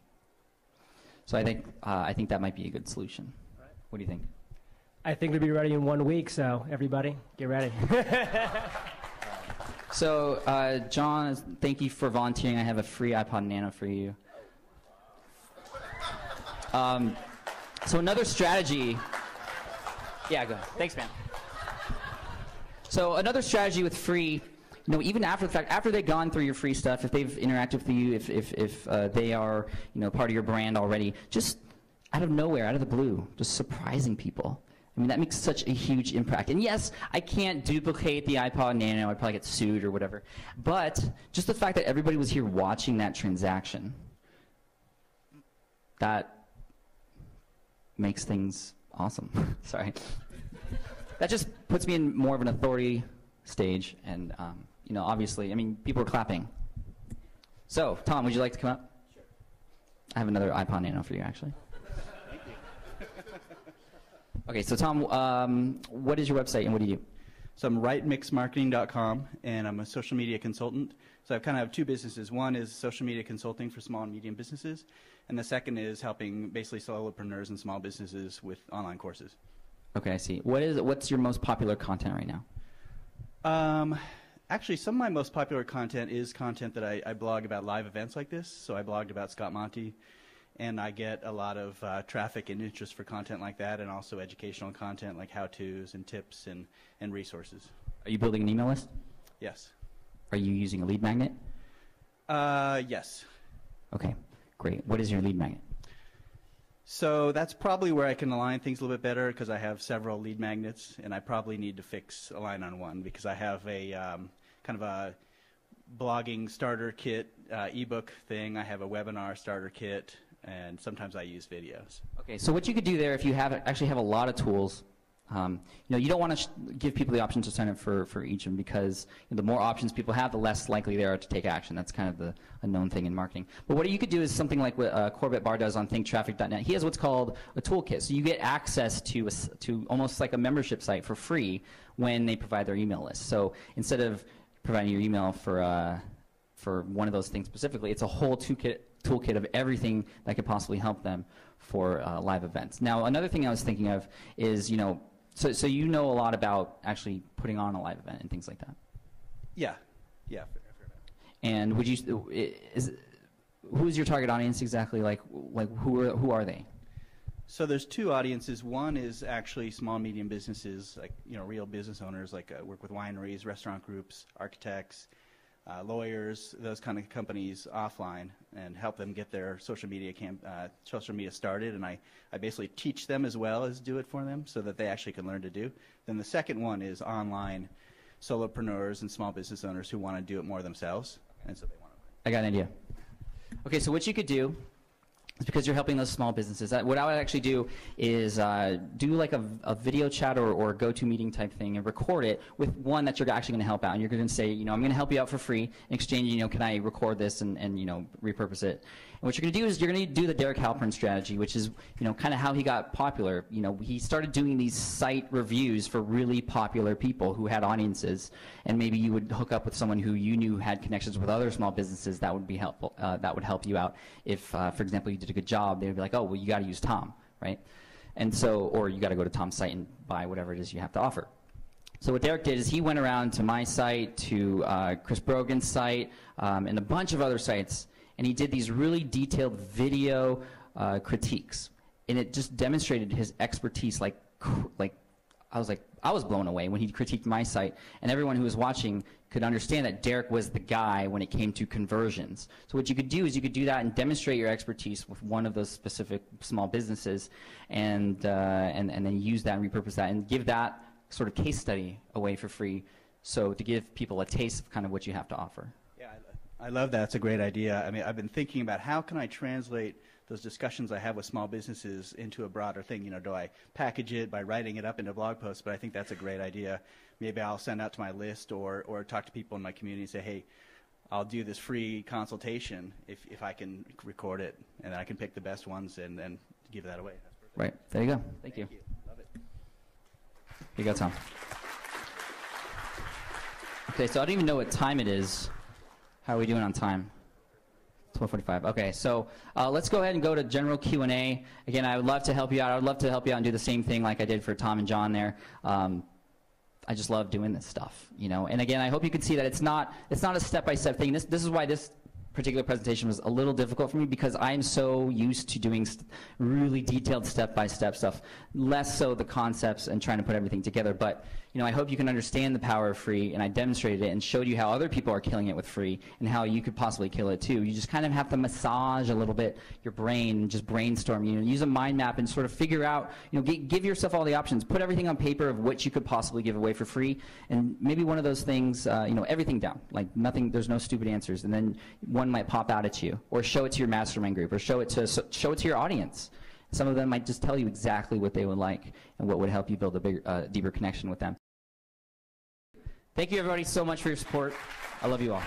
So I think uh, I think that might be a good solution. Right. What do you think? I think we'll be ready in one week. So everybody, get ready. So uh, John, thank you for volunteering. I have a free iPod Nano for you. Um, so another strategy. Yeah, go ahead. Thanks, man. So another strategy with free, you know, even after the fact, after they've gone through your free stuff, if they've interacted with you, if, if, if uh, they are, you know, part of your brand already, just out of nowhere, out of the blue, just surprising people. I mean, that makes such a huge impact. And yes, I can't duplicate the iPod Nano. I'd probably get sued or whatever. But just the fact that everybody was here watching that transaction, that makes things awesome. Sorry. That just puts me in more of an authority stage, and um, you know, obviously, I mean, people are clapping. So, Tom, would you like to come up? Sure. I have another iPod Nano for you, actually. Thank you. Okay, so Tom, um, what is your website and what do you do? So I'm right mix marketing dot com, and I'm a social media consultant. So I kind of have two businesses. One is social media consulting for small and medium businesses, and the second is helping basically solopreneurs and small businesses with online courses. Okay, I see. What is what's your most popular content right now? Um, actually, some of my most popular content is content that I, I blog about live events like this. So I blogged about Scott Monty, and I get a lot of uh, traffic and interest for content like that, and also educational content like how-tos and tips and, and resources. Are you building an email list? Yes. Are you using a lead magnet? Uh, yes. Okay, great. What is your lead magnet? So that's probably where I can align things a little bit better, because I have several lead magnets, and I probably need to fix align on one, because I have a um, kind of a blogging starter kit uh, ebook thing. I have a webinar starter kit, and sometimes I use videos. Okay, so what you could do there, if you have actually have a lot of tools, um, you know, you don't want to give people the option to sign up for for each of them, because you know, the more options people have, the less likely they are to take action. That's kind of the a known thing in marketing. But what you could do is something like what uh, Corbett Barr does on think traffic dot net. He has what's called a toolkit, so you get access to a, to almost like a membership site for free when they provide their email list. So instead of providing your email for uh, for one of those things specifically, it's a whole toolkit toolkit of everything that could possibly help them for uh, live events. Now, another thing I was thinking of is, you know, so so you know a lot about actually putting on a live event and things like that. Yeah, yeah. Fair, fair enough. And would you is who is your target audience exactly? Like like who are who are they? So there's two audiences. One is actually small and medium businesses, like, you know, real business owners, like uh, work with wineries, restaurant groups, architects, uh, lawyers, those kind of companies offline, and help them get their social media camp, uh, social media started. And I, I basically teach them as well as do it for them, so that they actually can learn to do. Then the second one is online solopreneurs and small business owners who want to do it more themselves, and so they want to learn. I got an idea. Okay, so what you could do, it's because you're helping those small businesses. What I would actually do is uh, do like a, a video chat or, or a go-to meeting type thing and record it with one that you're actually going to help out. And you're going to say, you know, I'm going to help you out for free. In exchange, you know, can I record this and, and you know, repurpose it? And what you're going to do is you're going to do the Derek Halpern strategy, which is, you know, kind of how he got popular. You know, he started doing these site reviews for really popular people who had audiences. And maybe you would hook up with someone who you knew had connections with other small businesses that would be helpful. Uh, that would help you out if, uh, for example, you did a good job, they would be like, oh, well, you got to use Tom, right? And so, or you got to go to Tom's site and buy whatever it is you have to offer. So what Derek did is he went around to my site, to uh, Chris Brogan's site, um, and a bunch of other sites, and he did these really detailed video uh, critiques, and it just demonstrated his expertise. Like, like I was like, I was blown away when he critiqued my site, and everyone who was watching could understand that Derek was the guy when it came to conversions. So what you could do is you could do that and demonstrate your expertise with one of those specific small businesses, and uh, and and then use that and repurpose that and give that sort of case study away for free, so to give people a taste of kind of what you have to offer. Yeah, I, I love that. It's a great idea. I mean, I've been thinking about how can I translate those discussions I have with small businesses into a broader thing. You know, do I package it by writing it up into blog posts? But I think that's a great idea. Maybe I'll send out to my list or, or talk to people in my community and say, hey, I'll do this free consultation if, if I can record it, and I can pick the best ones and then give that away. That's perfect. Right. There you go. Thank, Thank you. you. Love it. Here you go, Tom. Okay, so I don't even know what time it is. How are we doing on time? twelve forty-five. Okay, so uh, let's go ahead and go to general Q and A. Again, I would love to help you out. I would love to help you out and do the same thing like I did for Tom and John there. Um, I just love doing this stuff, you know. And again, I hope you can see that it's not it's not a step-by-step thing. This this is why this particular presentation was a little difficult for me, because I am so used to doing st really detailed step-by-step stuff, less so the concepts and trying to put everything together. But you know, I hope you can understand the power of free, and I demonstrated it and showed you how other people are killing it with free and how you could possibly kill it too. You just kind of have to massage a little bit your brain and just brainstorm. You know, use a mind map and sort of figure out, you know, give yourself all the options. Put everything on paper of what you could possibly give away for free, and maybe one of those things, uh, you know, everything down, like nothing, there's no stupid answers, and then one might pop out at you, or show it to your mastermind group, or show it to show it to your audience. Some of them might just tell you exactly what they would like and what would help you build a bigger, uh, deeper connection with them. Thank you, everybody, so much for your support. I love you all.